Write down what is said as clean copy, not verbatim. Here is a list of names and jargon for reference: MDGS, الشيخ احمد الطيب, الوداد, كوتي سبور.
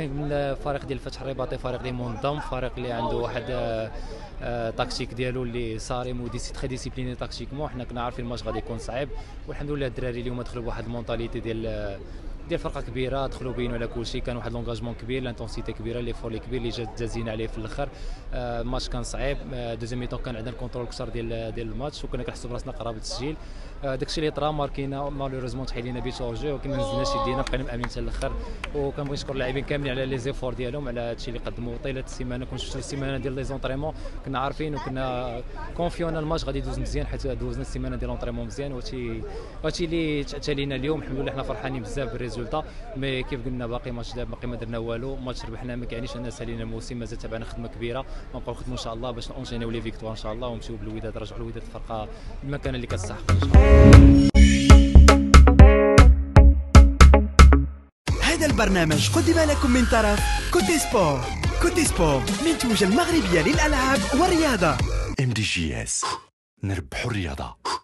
خلينا نقول الفريق ديال الفتح الرباطي فريق اللي منظم، فريق اللي عنده واحد تاكتيك ديالو اللي صارم وديسيتري ديسيبليني تاكتيكمون. حنا كنا عارفين الماتش غادي يكون صعيب، والحمد لله الدراري اليوم دخلوا بواحد المونطاليتي ديال فرقه كبيره، دخلوا بينوا على كلشي، كان واحد لونجاجمون كبير، لانتونسيتي كبيره، لي فور لي كبير اللي جات جازينا عليه في الاخر. الماتش كان صعيب، دوزيام ميتون كان عندنا الكونترول كثر ديال الماتش، وكنا كنحسوا براسنا قراب للتسجيل. داكشي اللي طرا ماركينا مالوريزمون تحيلينا بيت اورجي، ولكن ما نزلناش يدينا، بقينا مامنين حتى الاخر. وكنبغي نشكر اللاعبين كاملين على لي زيفور ديالهم، على هادشي اللي قدموه طيله السيمانه. كنا شفتوا السيمانه ديال لي زونطريمون، كنا عارفين وكنا كونفيون الماتش غادي يدوز مزيان، حيت دوزنا السيمانه ديال لونطريمون مزيان، وهادشي اللي تاتى لينا اليوم. الحمد لله حنا فرحانين بزاف بالريزولتا، مي كيف قلنا باقي ماتش دابا، باقي ما درنا والو. ماتش ربحنا ما كيعنيش ان سالينا الموسم، مازال تبعنا خدمه كبيره، غنبقاو نخدموا ان شاء الله باش نونجينيو لي فيكتوار ان شاء الله، ونمشيو بالوداد، نرجعوا الوداد الفرقه المكانه اللي كتستحق ان شاء الله. هذا البرنامج قدم لكم من طرف كوتي سبور. كوتي سبور منتوجه المغربيه للالعاب والرياضه، MDGS نربحوا الرياضه.